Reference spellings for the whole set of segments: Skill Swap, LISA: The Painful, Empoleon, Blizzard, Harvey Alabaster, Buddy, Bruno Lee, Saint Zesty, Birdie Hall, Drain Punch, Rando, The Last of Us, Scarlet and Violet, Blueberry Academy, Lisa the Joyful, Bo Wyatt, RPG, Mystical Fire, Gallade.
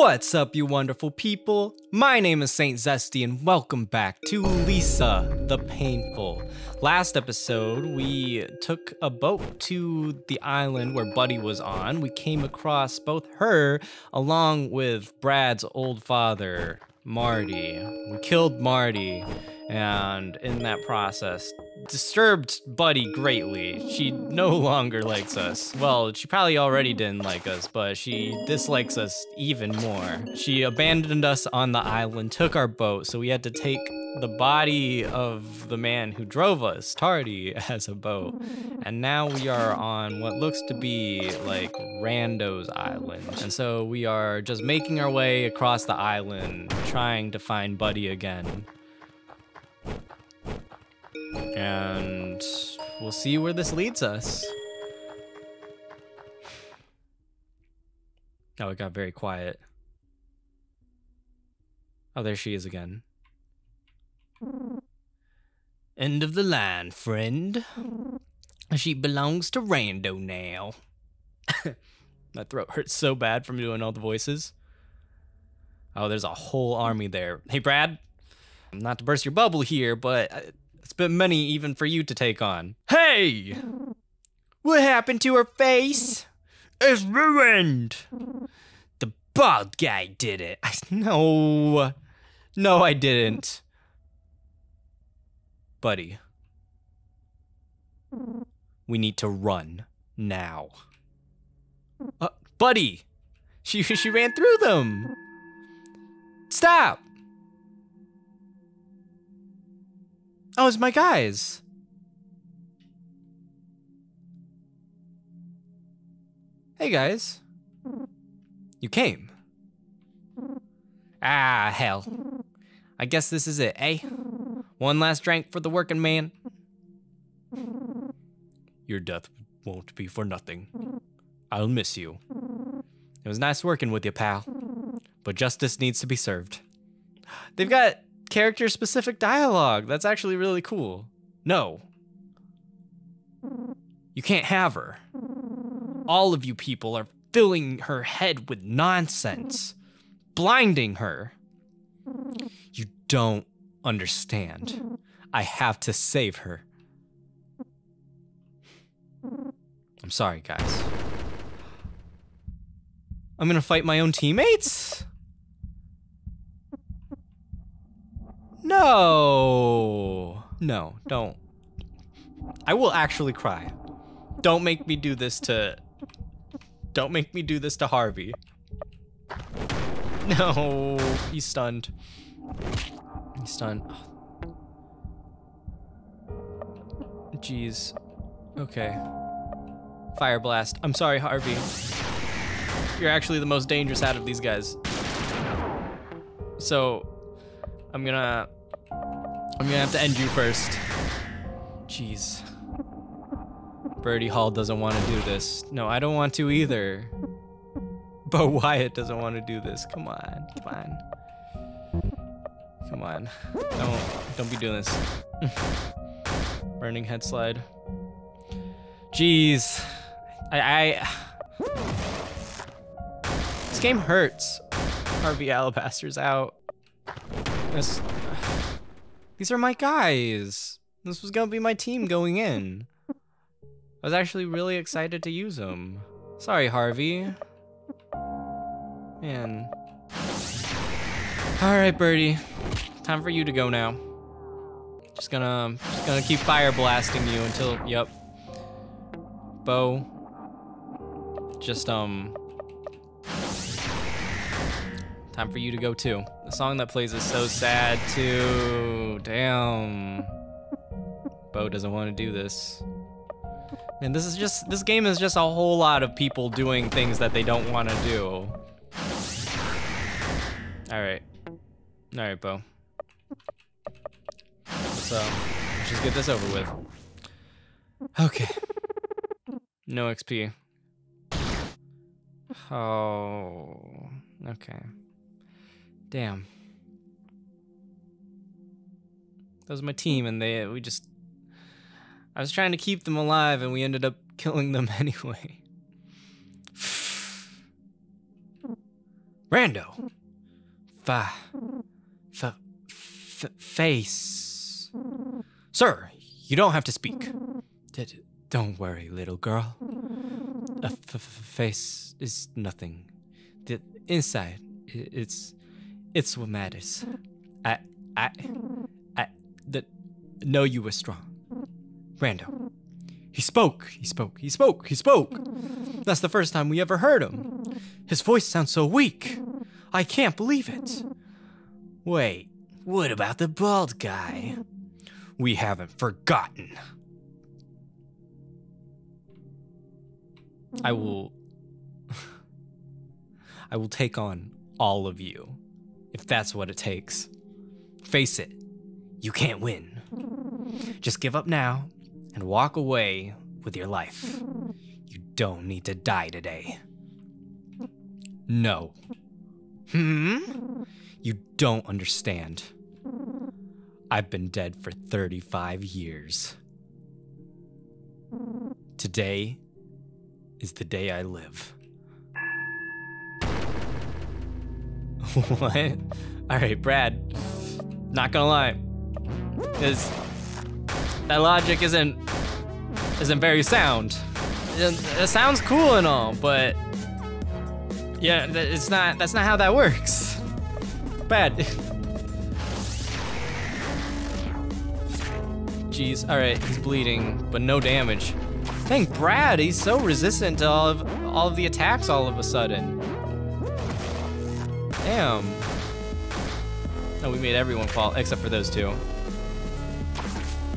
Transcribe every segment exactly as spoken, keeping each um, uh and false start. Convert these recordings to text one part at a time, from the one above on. What's up, you wonderful people? My name is Saint Zesty, and welcome back to Lisa the Painful. Last episode, we took a boat to the island where Buddy was on. We came across both her along with Brad's old father, Marty. We killed Marty, and in that process, disturbed Buddy greatly. She no longer likes us. Well, she probably already didn't like us, but she dislikes us even more. She abandoned us on the island, took our boat, so we had to take the body of the man who drove us, Tardy, as a boat. And now we are on what looks to be like Rando's island. And so we are just making our way across the island, trying to find Buddy again. And we'll see where this leads us. Oh, it got very quiet. Oh, there she is again. End of the line, friend. She belongs to Rando now. My throat hurts so bad from doing all the voices. Oh, there's a whole army there. Hey, Brad. Not to burst your bubble here, but... I It's been many even for you to take on. Hey! What happened to her face? It's ruined! The bald guy did it. No. No, I didn't. Buddy. We need to run. Now. Uh, buddy! She, she ran through them! Stop! Oh, it's my guys. Hey, guys. You came. Ah, hell. I guess this is it, eh? One last drink for the working man. Your death won't be for nothing. I'll miss you. It was nice working with you, pal. But justice needs to be served. They've got... character-specific dialogue. That's actually really cool. No. You can't have her. All of you people are filling her head with nonsense. Blinding her. You don't understand. I have to save her. I'm sorry, guys. I'm gonna fight my own teammates? No, no, don't. I will actually cry. Don't make me do this to, don't make me do this to Harvey. No, he's stunned. He's stunned. Jeez, okay. Fire blast, I'm sorry, Harvey. You're actually the most dangerous out of these guys. So, I'm gonna... I'm gonna have to end you first. Jeez. Birdie Hall doesn't want to do this. No, I don't want to either. Bo Wyatt doesn't want to do this. Come on, come on. Come on. Don't, don't be doing this. Burning head slide. Jeez. I, I... This game hurts. Harvey Alabaster's out. This, these are my guys. This was gonna be my team going in. I was actually really excited to use them. Sorry, Harvey. Man. All right, Birdie. Time for you to go now. Just gonna, just gonna keep fire blasting you until, yep. Bo. Just um. Time for you to go too. The song that plays is so sad too. Damn. Bo doesn't want to do this. And this is just, this game is just a whole lot of people doing things that they don't want to do. All right. All right, Bo. So, let's just get this over with. Okay. No X P. Oh, okay. Damn. That was my team, and they we just... I was trying to keep them alive, and we ended up killing them anyway. Rando. Fa. Fa. F face. Sir, you don't have to speak. D don't worry, little girl. A f f face is nothing. The inside, it's, it's what matters. I, I, I, the, know you were strong. Rando. He spoke, he spoke, he spoke, he spoke. That's the first time we ever heard him. His voice sounds so weak. I can't believe it. Wait, what about the bald guy? We haven't forgotten. I will... I will take on all of you, if that's what it takes. Face it, you can't win. Just give up now and walk away with your life. You don't need to die today. No. Hmm? You don't understand. I've been dead for thirty-five years. Today is the day I live. What? Alright, Brad. Not gonna lie. This, that logic isn't isn't very sound. It, it sounds cool and all, but yeah, it's not. That's not how that works. Bad. Jeez. All right, he's bleeding, but no damage. Dang, Brad. He's so resistant to all of all of the attacks all of a sudden. Damn. Oh, we made everyone fall except for those two.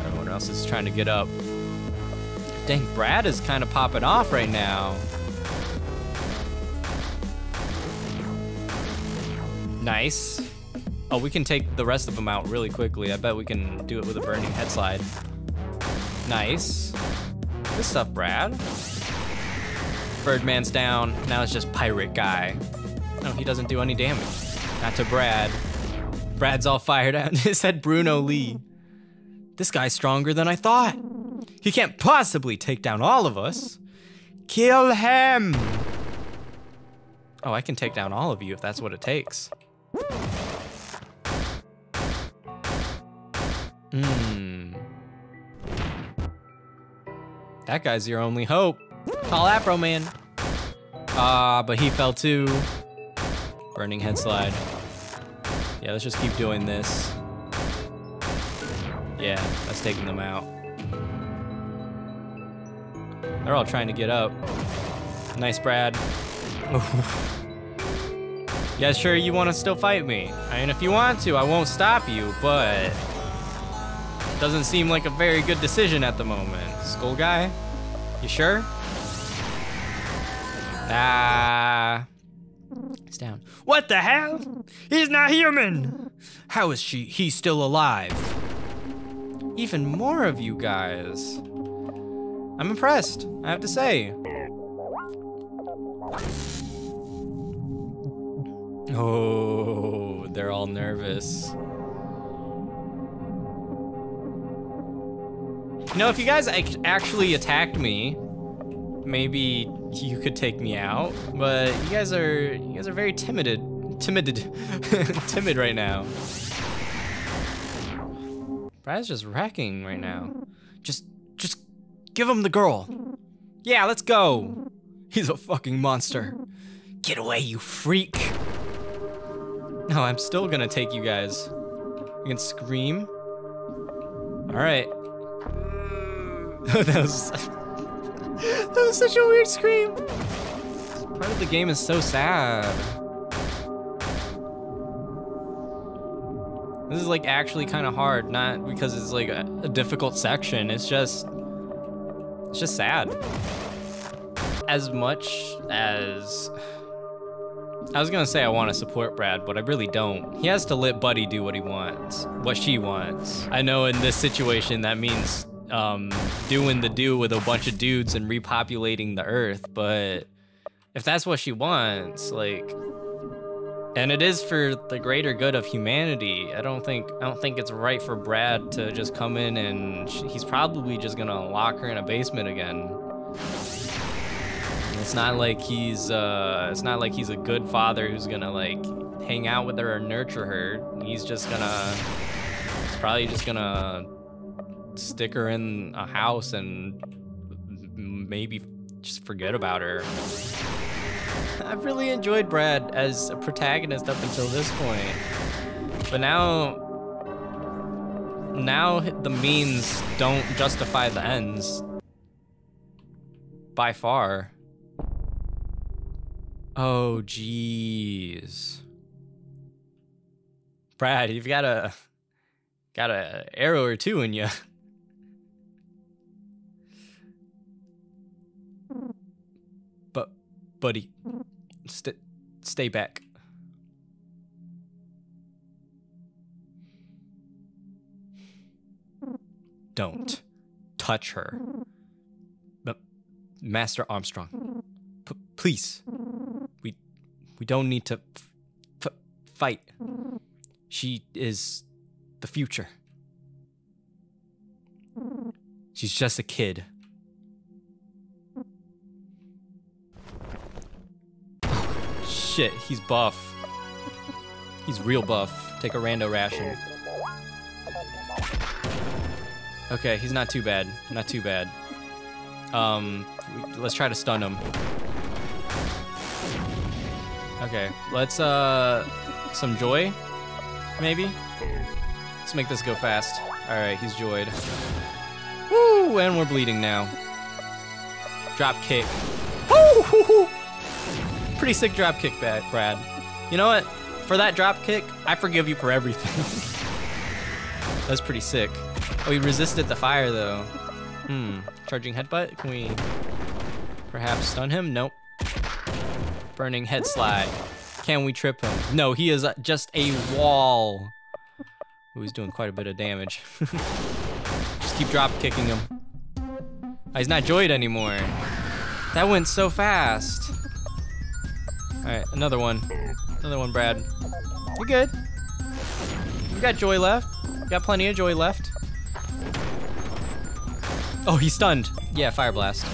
Everyone else is trying to get up. Dang, Brad is kind of popping off right now. Nice. Oh, we can take the rest of them out really quickly. I bet we can do it with a burning head slide. Nice. Good stuff, Brad. Birdman's down. Now it's just Pirate Guy. No, he doesn't do any damage. Not to Brad. Brad's all fired out. It said Bruno Lee. This guy's stronger than I thought. He can't possibly take down all of us. Kill him! Oh, I can take down all of you if that's what it takes. Hmm. That guy's your only hope. Call Afro Man. Ah, but he fell too. Burning head slide. Yeah, let's just keep doing this. Yeah, that's taking them out. They're all trying to get up. Nice, Brad. Yeah, sure, you want to still fight me. I mean, if you want to, I won't stop you, but... it doesn't seem like a very good decision at the moment. Skull guy? You sure? Ah... he's down. What the hell? He's not human! How is she? He's still alive. Even more of you guys. I'm impressed, I have to say. Oh, they're all nervous. You know, if you guys actually attacked me, maybe you could take me out, but you guys are you guys are very timid, timid, timid right now. Brad's just wrecking right now. Just, just give him the girl. Yeah, let's go. He's a fucking monster. Get away, you freak. No, I'm still gonna take you guys. You can scream. All right. That was. That was such a weird scream. This part of the game is so sad. This is like actually kind of hard, not because it's like a, a difficult section. It's just, it's just sad. As much as, I was gonna say I want to support Brad, but I really don't. He has to let Buddy do what he wants, what she wants. I know in this situation that means Um, doing the do with a bunch of dudes and repopulating the earth, but if that's what she wants, like, and it is for the greater good of humanity, I don't think I don't think it's right for Brad to just come in and sh he's probably just gonna lock her in a basement again. Let's It's not like he's uh it's not like he's a good father who's gonna like hang out with her or nurture her. He's just gonna he's probably just gonna stick her in a house and maybe just forget about her. I've really enjoyed Brad as a protagonist up until this point, but now now the means don't justify the ends by far. Oh geez, Brad, you've got a got a arrow or two in you. But buddy, st stay back. Don't touch her. But Master Armstrong, p please. We we don't need to f f fight. She is the future. She's just a kid. Shit, he's buff. He's real buff. Take a rando ration. Okay, he's not too bad. Not too bad. Um, let's try to stun him. Okay, let's, uh, some joy, maybe? Let's make this go fast. Alright, he's joyed. Woo! And we're bleeding now. Drop kick. Woo! Pretty sick drop kick, Brad. You know what? For that drop kick, I forgive you for everything. That's pretty sick. Oh, he resisted the fire though. Hmm. Charging headbutt? Can we perhaps stun him? Nope. Burning head slide. Can we trip him? No, he is just a wall. Ooh, he's doing quite a bit of damage. Just keep drop kicking him. Oh, he's not joyed anymore. That went so fast. Alright, another one. Another one, Brad. We're good. We got joy left. Got plenty of joy left. Oh, he's stunned. Yeah, fire blast.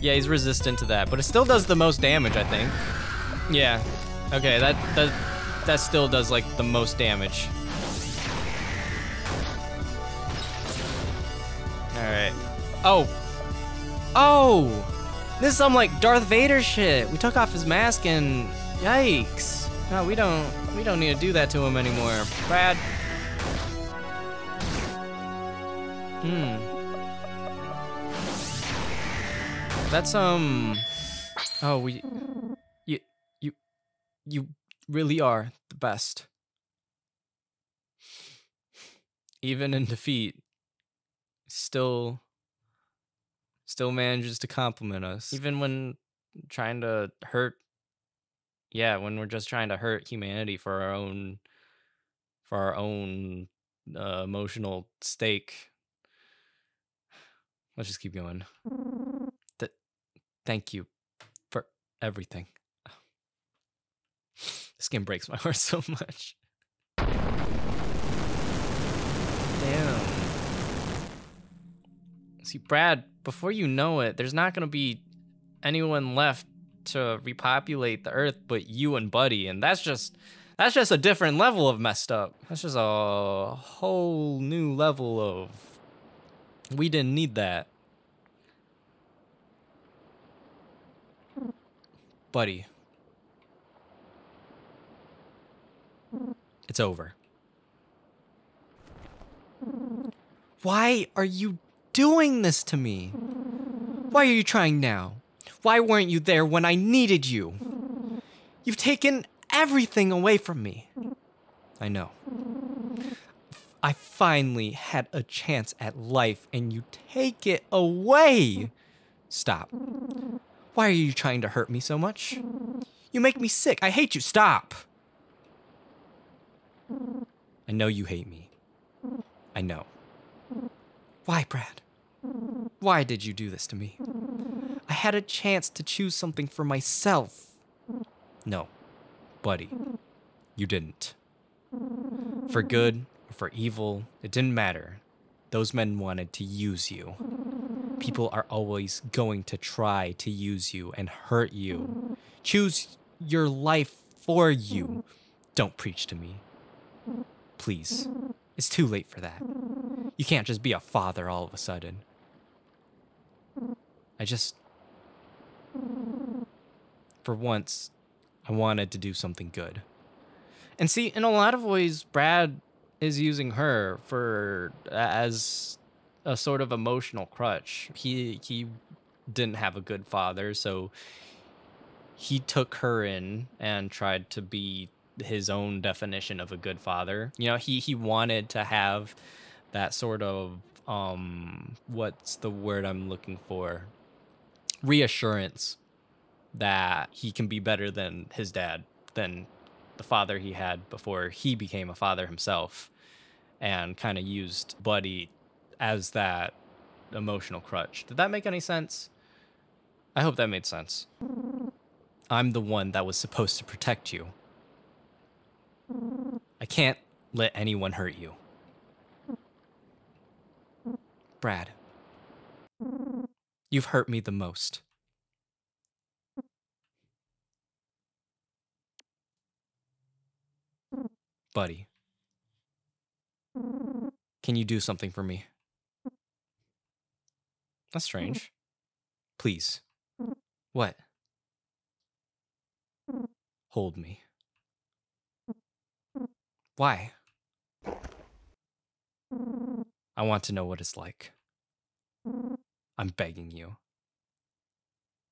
Yeah, he's resistant to that, but it still does the most damage, I think. Yeah. Okay, that that that still does like the most damage. All right. Oh. Oh. This is some like Darth Vader shit. We took off his mask and yikes. No, we don't. We don't need to do that to him anymore, Brad. Hmm. That's um. Oh, we. You, you, you really are the best. Even in defeat, still. Still manages to compliment us, even when trying to hurt. Yeah, when we're just trying to hurt humanity for our own, for our own uh, emotional stake. Let's just keep going. Th thank you for everything. This game breaks my heart so much. Damn. See, Brad, before you know it, there's not gonna be anyone left to repopulate the earth but you and Buddy, and that's just that's just a different level of messed up. That's just a whole new level of we didn't need that. Buddy, it's over. Why are you doing this to me? Why are you trying now? Why weren't you there when I needed you? You've taken everything away from me. I know. I finally had a chance at life and you take it away. Stop. Why are you trying to hurt me so much? You make me sick. I hate you. Stop. I know you hate me. I know. Why, Brad? Why did you do this to me? I had a chance to choose something for myself. No, buddy, you didn't. For good or for evil, it didn't matter. Those men wanted to use you. people are always going to try to use you and hurt you. Choose your life for you. Don't preach to me. Please. It's too late for that. You can't just be a father all of a sudden. I just... For once, I wanted to do something good. And see, in a lot of ways, Brad is using her for as a sort of emotional crutch. He he didn't have a good father, so he took her in and tried to be his own definition of a good father. You know, he he wanted to have that sort of um what's the word I'm looking for? Reassurance that he can be better than his dad, than the father he had before he became a father himself, and kind of used Buddy as that emotional crutch. Did that make any sense? I hope that made sense. I'm the one that was supposed to protect you. I can't let anyone hurt you. Brad, you've hurt me the most. Buddy, can you do something for me? That's strange. Please. What? Hold me. Why? I want to know what it's like. I'm begging you.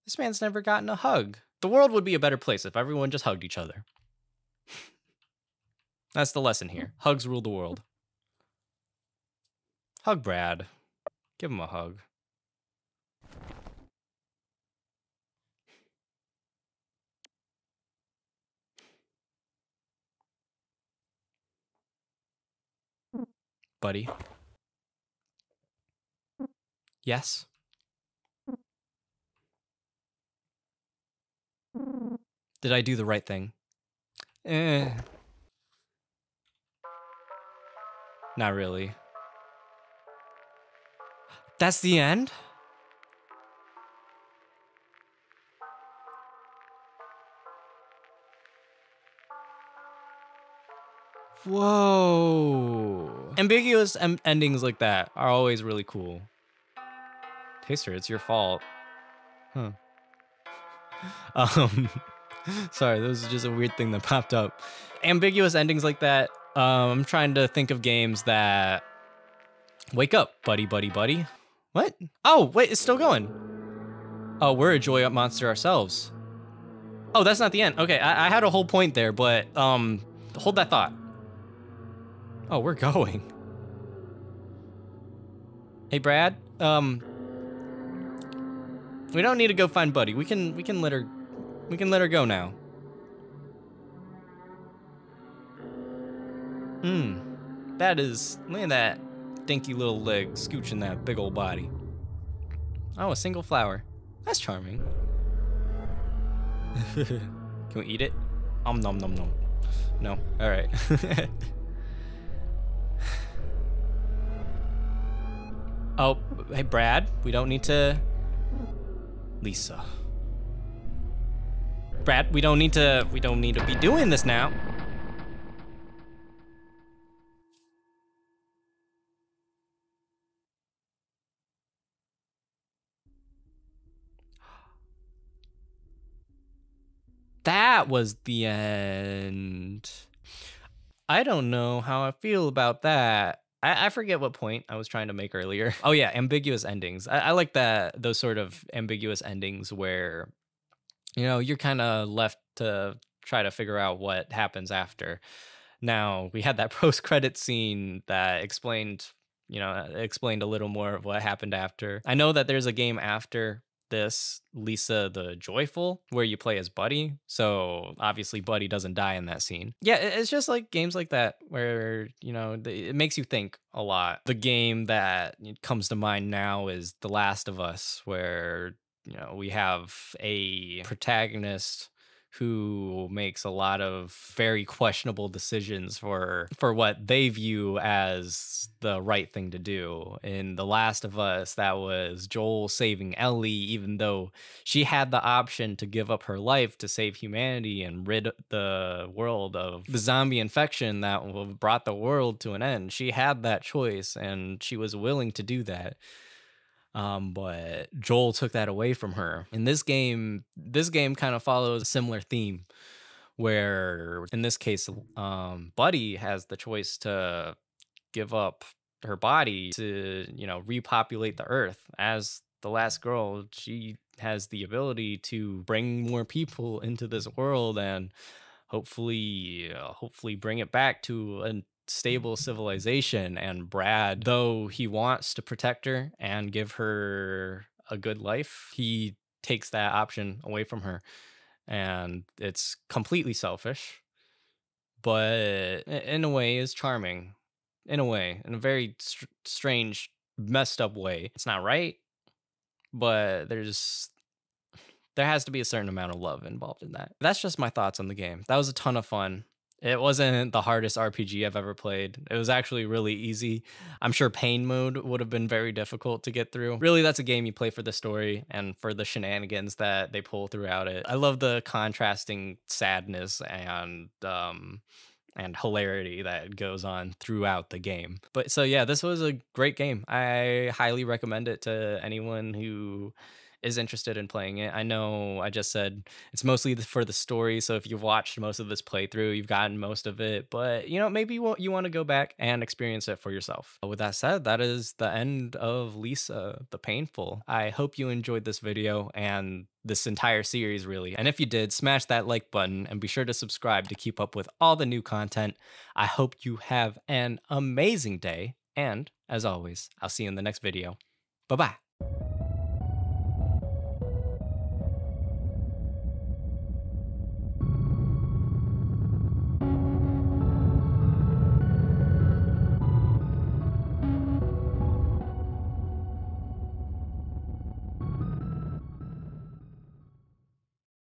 This man's never gotten a hug. The world would be a better place if everyone just hugged each other. That's the lesson here. Hugs rule the world. Hug Brad. Give him a hug. Buddy. Yes? Did I do the right thing? Eh... Not really. That's the end? Whoa. Ambiguous em endings like that are always really cool. Taster, it's your fault. Huh. Um, sorry, that was just a weird thing that popped up. Ambiguous endings like that. Um, I'm trying to think of games that... Wake up, buddy, buddy, buddy. What? Oh, wait, it's still going. Oh, we're a joy up monster ourselves. Oh, that's not the end. Okay, I, I had a whole point there, but um, hold that thought. Oh, we're going. Hey, Brad. Um, we don't need to go find Buddy. We can we can let her we can let her go now. Hmm, that is, look at that dinky little leg scooching that big old body. Oh, a single flower. That's charming. Can we eat it? Um, nom nom nom. No, all right. Oh, hey Brad, we don't need to, Lisa. Brad, we don't need to, we don't need to be doing this now. That was the end. I don't know how I feel about that. I, I forget what point I was trying to make earlier. Oh yeah, ambiguous endings. I, I like that, those sort of ambiguous endings where, you know, you're kind of left to try to figure out what happens after. Now, we had that post-credit scene that explained, you know, explained a little more of what happened after. I know that there's a game after this, Lisa the Joyful, where you play as Buddy. So obviously Buddy doesn't die in that scene. Yeah, it's just like games like that where, you know, it makes you think a lot. The game that comes to mind now is The Last of Us, where, you know, we have a protagonist who makes a lot of very questionable decisions for for what they view as the right thing to do. In The Last of Us, that was Joel saving Ellie, even though she had the option to give up her life to save humanity and rid the world of the zombie infection that brought the world to an end. She had that choice, and she was willing to do that. Um, but Joel took that away from her. In this game, this game kind of follows a similar theme where, in this case, um, Buddy has the choice to give up her body to, you know, repopulate the earth. As the last girl, she has the ability to bring more people into this world and hopefully, uh, hopefully bring it back to an stable civilization. And Brad, though he wants to protect her and give her a good life, he takes that option away from her, and it's completely selfish, but in a way is charming, in a way, in a very str strange, messed up way. It's not right, but there's there has to be a certain amount of love involved in that. That's just my thoughts on the game. That was a ton of fun. It wasn't the hardest R P G I've ever played. It was actually really easy. I'm sure Pain Mode would have been very difficult to get through. Really, that's a game you play for the story and for the shenanigans that they pull throughout it. I love the contrasting sadness and um, and hilarity that goes on throughout the game. But so yeah, this was a great game. I highly recommend it to anyone who is interested in playing it. I know I just said it's mostly for the story, so if you've watched most of this playthrough, you've gotten most of it, but you know, maybe you want, you want to go back and experience it for yourself. But with that said, that is the end of Lisa the Painful. I hope you enjoyed this video and this entire series, really. And if you did, smash that like button and be sure to subscribe to keep up with all the new content. I hope you have an amazing day, and as always, I'll see you in the next video. Bye-bye.